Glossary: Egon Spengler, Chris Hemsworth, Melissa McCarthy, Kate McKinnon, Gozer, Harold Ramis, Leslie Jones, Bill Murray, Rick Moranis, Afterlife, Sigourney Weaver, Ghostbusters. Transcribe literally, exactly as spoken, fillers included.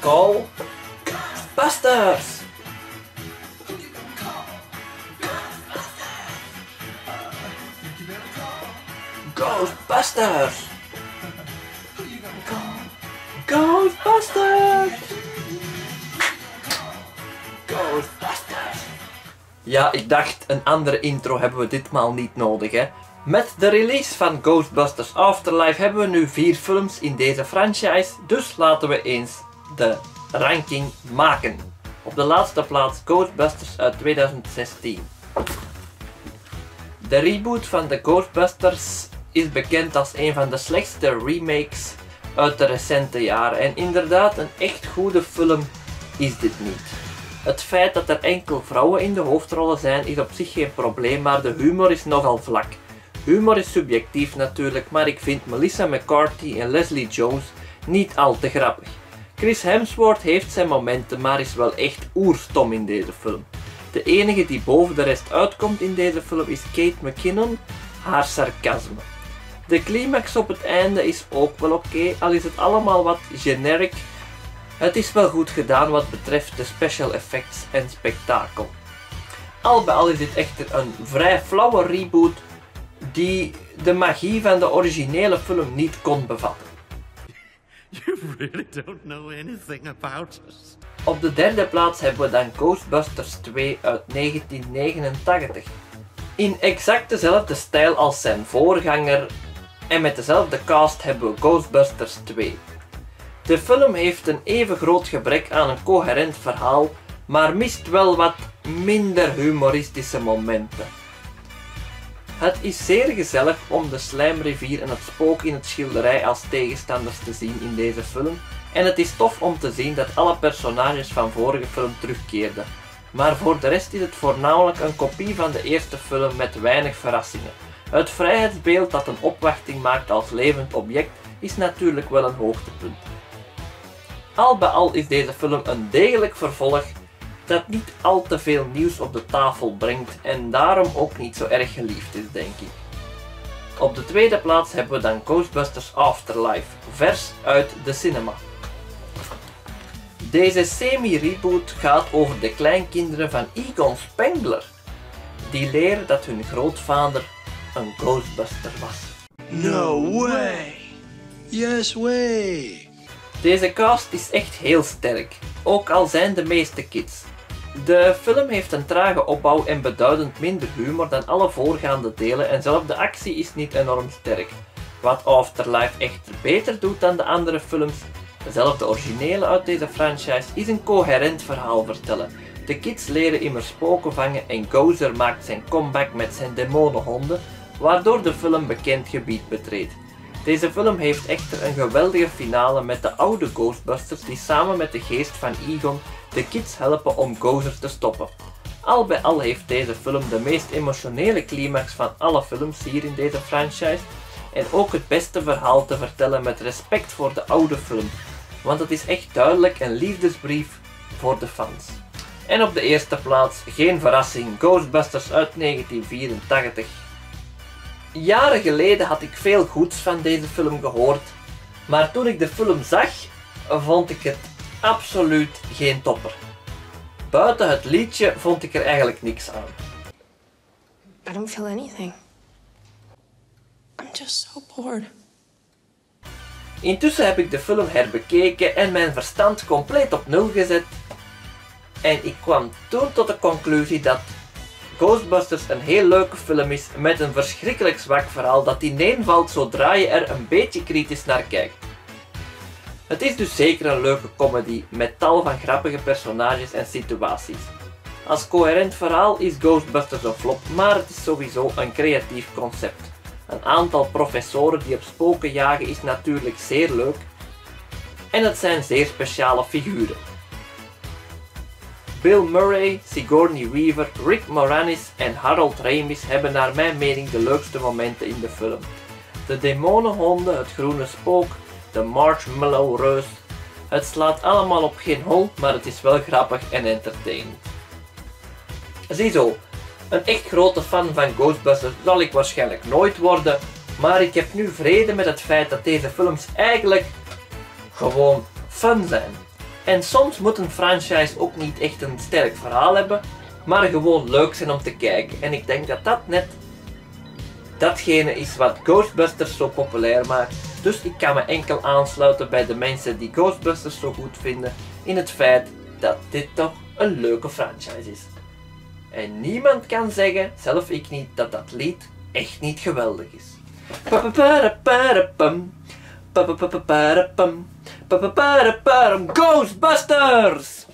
gonna call Ghostbusters! Ghostbusters! Ghostbusters! Ghostbusters! Ja, ik dacht, een andere intro hebben we ditmaal niet nodig, hè. Met de release van Ghostbusters Afterlife hebben we nu vier films in deze franchise, dus laten we eens de ranking maken. Op de laatste plaats Ghostbusters uit tweeduizend zestien. De reboot van de Ghostbusters is bekend als een van de slechtste remakes uit de recente jaren en inderdaad, een echt goede film is dit niet. Het feit dat er enkel vrouwen in de hoofdrollen zijn is op zich geen probleem, maar de humor is nogal vlak. Humor is subjectief natuurlijk, maar ik vind Melissa McCarthy en Leslie Jones niet al te grappig. Chris Hemsworth heeft zijn momenten, maar is wel echt oerstom in deze film. De enige die boven de rest uitkomt in deze film is Kate McKinnon, haar sarcasme. De climax op het einde is ook wel oké, okay, al is het allemaal wat generic. Het is wel goed gedaan wat betreft de special effects en spektakel. Al bij al is dit echter een vrij flauwe reboot die de magie van de originele film niet kon bevatten. You really don't know anything about us. Op de derde plaats hebben we dan Ghostbusters twee uit negentien negenentachtig. In exact dezelfde stijl als zijn voorganger en met dezelfde cast hebben we Ghostbusters twee. De film heeft een even groot gebrek aan een coherent verhaal, maar mist wel wat minder humoristische momenten. Het is zeer gezellig om de slijmrivier en het spook in het schilderij als tegenstanders te zien in deze film. En het is tof om te zien dat alle personages van vorige film terugkeerden. Maar voor de rest is het voornamelijk een kopie van de eerste film met weinig verrassingen. Het vrijheidsbeeld dat een opwachting maakt als levend object is natuurlijk wel een hoogtepunt. Al bij al is deze film een degelijk vervolg dat niet al te veel nieuws op de tafel brengt en daarom ook niet zo erg geliefd is, denk ik. Op de tweede plaats hebben we dan Ghostbusters Afterlife, vers uit de cinema. Deze semi-reboot gaat over de kleinkinderen van Egon Spengler, die leren dat hun grootvader een Ghostbuster was. No way! Yes way! Deze cast is echt heel sterk, ook al zijn de meeste kids. De film heeft een trage opbouw en beduidend minder humor dan alle voorgaande delen en zelfs de actie is niet enorm sterk. Wat Afterlife echter beter doet dan de andere films, zelfs de originele uit deze franchise, is een coherent verhaal vertellen. De kids leren immers spoken vangen en Gozer maakt zijn comeback met zijn demonenhonden, waardoor de film bekend gebied betreedt. Deze film heeft echter een geweldige finale met de oude Ghostbusters die samen met de geest van Egon de kids helpen om Gozer te stoppen. Al bij al heeft deze film de meest emotionele climax van alle films hier in deze franchise en ook het beste verhaal te vertellen met respect voor de oude film, want het is echt duidelijk een liefdesbrief voor de fans. En op de eerste plaats, geen verrassing, Ghostbusters uit negentien vierentachtig. Jaren geleden had ik veel goeds van deze film gehoord, maar toen ik de film zag, vond ik het absoluut geen topper. Buiten het liedje vond ik er eigenlijk niks aan. I don't feel anything. I'm just so bored. Intussen heb ik de film herbekeken en mijn verstand compleet op nul gezet. En ik kwam toen tot de conclusie dat Ghostbusters een heel leuke film is met een verschrikkelijk zwak verhaal dat ineenvalt zodra je er een beetje kritisch naar kijkt. Het is dus zeker een leuke comedy met tal van grappige personages en situaties. Als coherent verhaal is Ghostbusters een flop, maar het is sowieso een creatief concept. Een aantal professoren die op spoken jagen is natuurlijk zeer leuk en het zijn zeer speciale figuren. Bill Murray, Sigourney Weaver, Rick Moranis en Harold Ramis hebben naar mijn mening de leukste momenten in de film. De demonenhonden, het groene spook, de marshmallow reus. Het slaat allemaal op geen hol, maar het is wel grappig en entertainend. Ziezo, een echt grote fan van Ghostbusters zal ik waarschijnlijk nooit worden, maar ik heb nu vrede met het feit dat deze films eigenlijk gewoon fun zijn. En soms moet een franchise ook niet echt een sterk verhaal hebben, maar gewoon leuk zijn om te kijken. En ik denk dat dat net datgene is wat Ghostbusters zo populair maakt. Dus ik kan me enkel aansluiten bij de mensen die Ghostbusters zo goed vinden in het feit dat dit toch een leuke franchise is. En niemand kan zeggen, zelf ik niet, dat dat lied echt niet geweldig is. Ghostbusters!